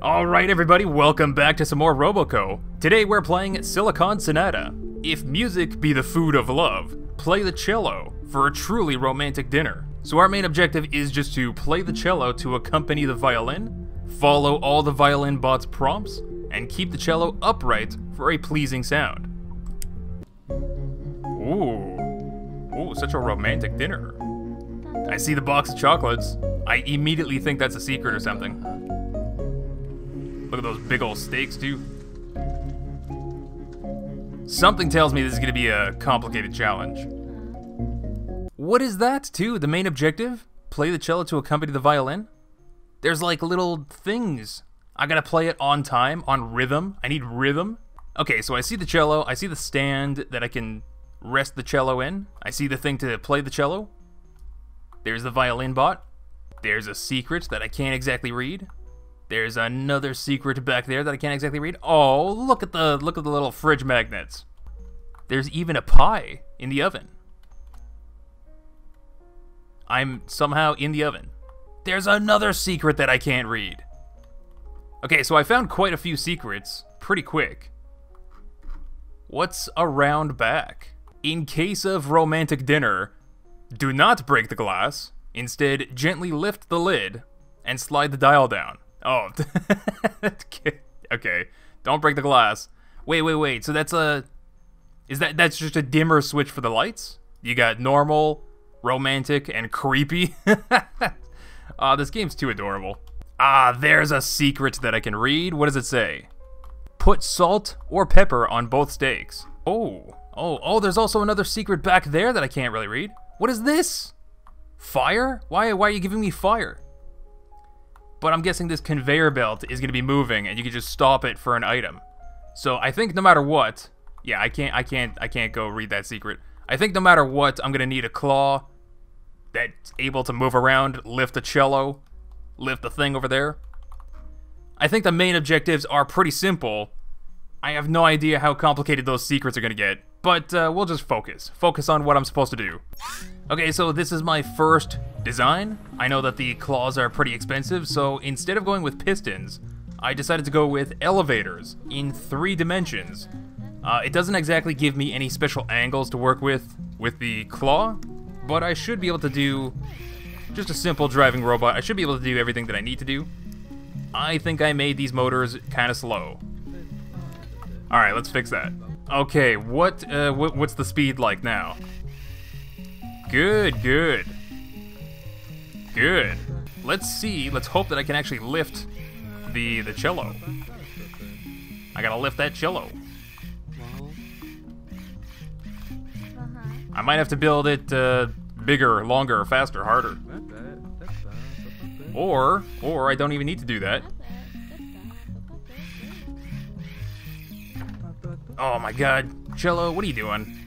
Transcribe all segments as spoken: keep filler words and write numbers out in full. Alright everybody, welcome back to some more RoboCo. Today we're playing Silicon Sonata. If music be the food of love, play the cello for a truly romantic dinner. So our main objective is just to play the cello to accompany the violin, follow all the violin bot's prompts, and keep the cello upright for a pleasing sound. Ooh, ooh, such a romantic dinner. I see the box of chocolates. I immediately think that's a secret or something. Look at those big old steaks, too. Something tells me this is gonna be a complicated challenge. What is that, too? The main objective? Play the cello to accompany the violin? There's like little things. I gotta play it on time, on rhythm. I need rhythm. Okay, so I see the cello. I see the stand that I can rest the cello in. I see the thing to play the cello. There's the violin bot. There's a secret that I can't exactly read. There's another secret back there that I can't exactly read. Oh, look at the look at the little fridge magnets. There's even a pie in the oven. I'm somehow in the oven. There's another secret that I can't read. Okay, so I found quite a few secrets pretty quick. What's around back? In case of romantic dinner, do not break the glass. Instead, gently lift the lid and slide the dial down. Oh, okay. Don't break the glass. Wait, wait, wait. So that's a, is that that's just a dimmer switch for the lights? You got normal, romantic, and creepy. uh, this game's too adorable. Ah, there's a secret that I can read. What does it say? Put salt or pepper on both steaks. Oh, oh, oh. There's also another secret back there that I can't really read. What is this? Fire? Why? Why are you giving me fire? But I'm guessing this conveyor belt is gonna be moving and you can just stop it for an item. So I think no matter what, yeah, I can't I can't I can't go read that secret. I think no matter what, I'm gonna need a claw that's able to move around, lift the cello, lift the thing over there. I think the main objectives are pretty simple. I have no idea how complicated those secrets are gonna get, but uh, we'll just focus. Focus on what I'm supposed to do. Okay, so this is my first design. I know that the claws are pretty expensive, so instead of going with pistons, I decided to go with elevators in three dimensions. Uh, it doesn't exactly give me any special angles to work with with the claw, but I should be able to do just a simple driving robot. I should be able to do everything that I need to do. I think I made these motors kind of slow. All right, let's fix that. Okay, what uh, wh what's the speed like now? Good, good. Good. Let's see, let's hope that I can actually lift the, the cello. I gotta lift that cello. I might have to build it uh, bigger, longer, faster, harder. Or, or I don't even need to do that. Oh my god, cello, what are you doing?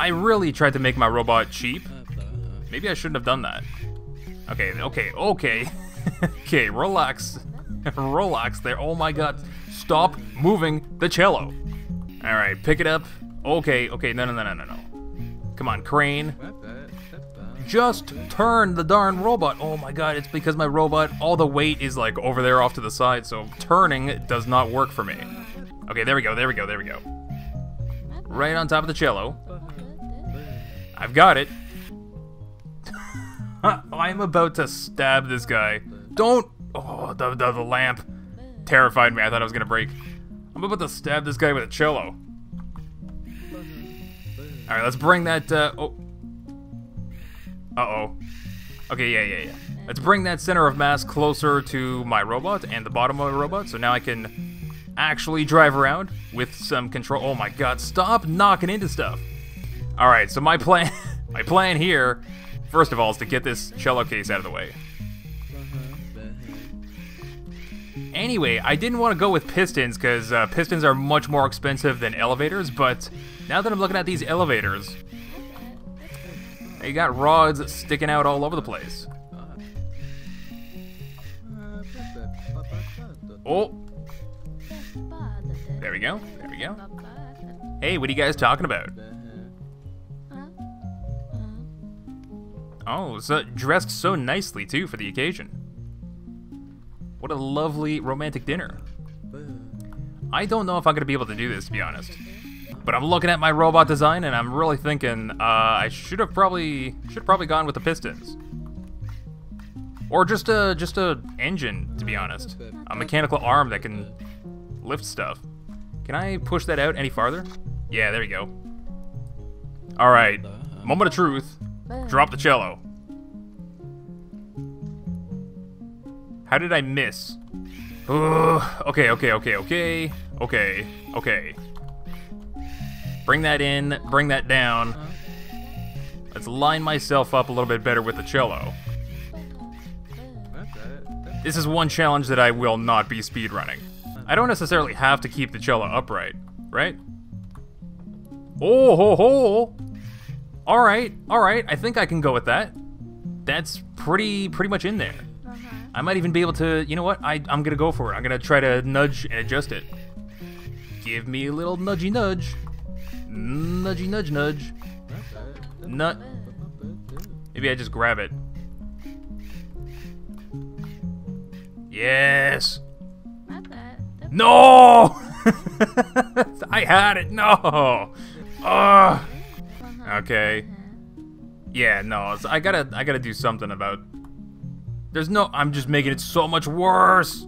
I really tried to make my robot cheap. Maybe I shouldn't have done that. Okay, okay, okay. Okay, relax. Relax there. Oh my god. Stop moving the cello. Alright, pick it up. Okay, okay, no, no, no, no, no, no. Come on, crane. Just turn the darn robot. Oh my god, it's because my robot, all the weight is like over there off to the side, so turning does not work for me. Okay, there we go, there we go, there we go. Right on top of the cello. I've got it. I'm about to stab this guy. Don't. Oh, the, the, the lamp terrified me. I thought I was going to break. I'm about to stab this guy with a cello. Alright, let's bring that. Uh oh. Uh oh. Okay, yeah, yeah, yeah. Let's bring that center of mass closer to my robot and the bottom of the robot. So now I can actually drive around with some control. Oh my god, stop knocking into stuff. All right, so my plan, my plan here, first of all, is to get this cello case out of the way. Anyway, I didn't want to go with pistons because uh, pistons are much more expensive than elevators, but now that I'm looking at these elevators, they got rods sticking out all over the place. Oh, there we go, there we go. Hey, what are you guys talking about? Oh, so dressed so nicely too for the occasion. What a lovely romantic dinner. I don't know if I'm gonna be able to do this, to be honest. But I'm looking at my robot design and I'm really thinking, uh, I should have probably should probably gone with the pistons. Or just a just a engine, to be honest. A mechanical arm that can lift stuff. Can I push that out any farther? Yeah, there you go. Alright. Moment of truth. Drop the cello. How did I miss? Ugh. Okay, okay, okay, okay. Okay, okay. Bring that in, bring that down. Let's line myself up a little bit better with the cello. This is one challenge that I will not be speedrunning. I don't necessarily have to keep the cello upright, right? Oh ho ho! Alright, alright, I think I can go with that. That's pretty pretty much in there. Uh-huh. I might even be able to, you know what, I, I'm gonna go for it. I'm gonna try to nudge and adjust it. Give me a little nudgy nudge. Nudgy nudge nudge. Nut. Maybe I just grab it. Yes! Not that. No! I had it, no! Ugh. Okay. Yeah, no, it's, I gotta I gotta do something about... There's no... I'm just making it so much worse!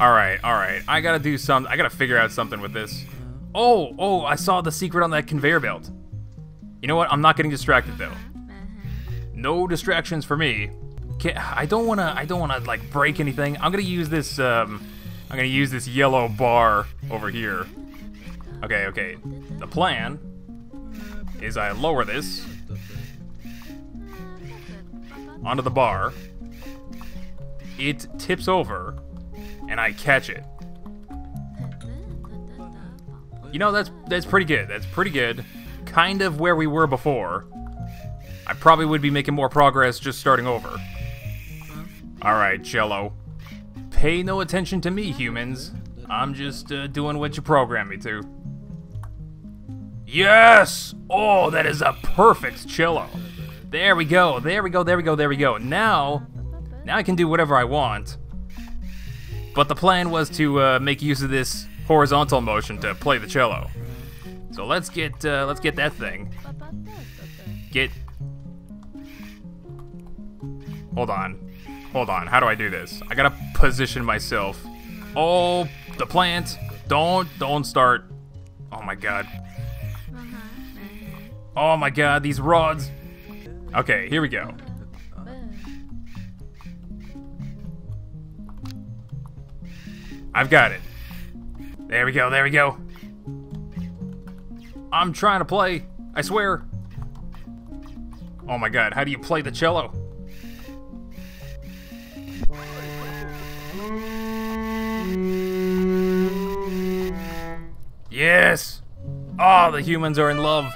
Alright, alright, I gotta do something. I gotta figure out something with this. Oh, oh, I saw the secret on that conveyor belt. You know what, I'm not getting distracted though. No distractions for me. Can't, I don't wanna, I don't wanna like break anything. I'm gonna use this, um, I'm gonna use this yellow bar over here. Okay, okay, the plan is I lower this onto the bar. It tips over and I catch it. You know, that's, that's pretty good, that's pretty good. Kind of where we were before. I probably would be making more progress just starting over. Alright, cello. Pay no attention to me, humans. I'm just uh, doing what you program me to. Yes! Oh, that is a perfect cello. There we go, there we go, there we go, there we go. Now, now I can do whatever I want. But the plan was to uh, make use of this horizontal motion to play the cello. So let's get, uh, let's get that thing. Get... Hold on. Hold on, how do I do this? I gotta position myself. Oh, the plant. Don't, don't start. Oh my god. Oh my god, these rods. Okay, here we go. I've got it. There we go, there we go. I'm trying to play, I swear. Oh my god, how do you play the cello? Yes! Oh, the humans are in love.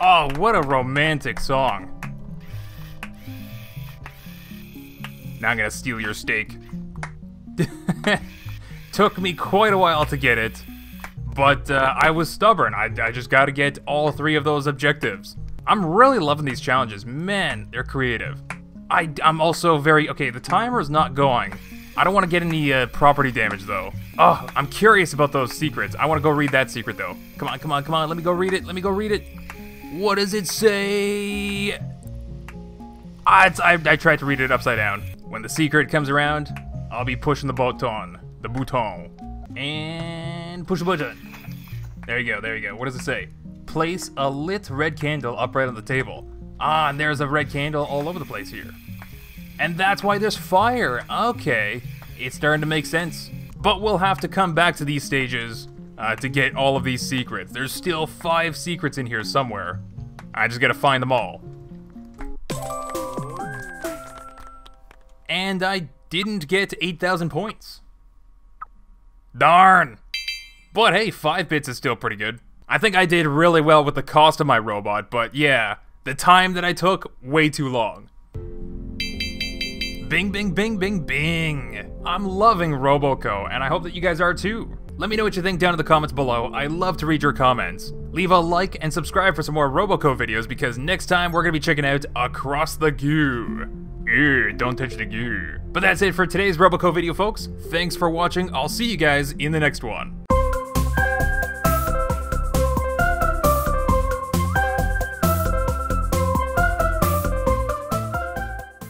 Oh, what a romantic song. Now I'm gonna steal your steak. Took me quite a while to get it, but uh, I was stubborn. I, I just gotta get all three of those objectives. I'm really loving these challenges. Man, they're creative. I, I'm also very... Okay, the timer's not going. I don't want to get any uh, property damage, though. Oh, I'm curious about those secrets. I want to go read that secret, though. Come on, come on, come on. Let me go read it. Let me go read it. What does it say? Ah, it's, I, I tried to read it upside down. When the secret comes around, I'll be pushing the button. The bouton. And push the button. There you go, there you go. What does it say? Place a lit red candle upright on the table. Ah, and there's a red candle all over the place here. And that's why there's fire. Okay, it's starting to make sense. But we'll have to come back to these stages Uh, to get all of these secrets. There's still five secrets in here somewhere. I just gotta find them all. And I didn't get eight thousand points. Darn! But hey, five bits is still pretty good. I think I did really well with the cost of my robot, but yeah, the time that I took, way too long. Bing, bing, bing, bing, bing. I'm loving RoboCo, and I hope that you guys are too. Let me know what you think down in the comments below. I love to read your comments. Leave a like and subscribe for some more RoboCo videos, because next time we're going to be checking out Across the Goo. Ew, don't touch the goo. But that's it for today's RoboCo video, folks. Thanks for watching. I'll see you guys in the next one.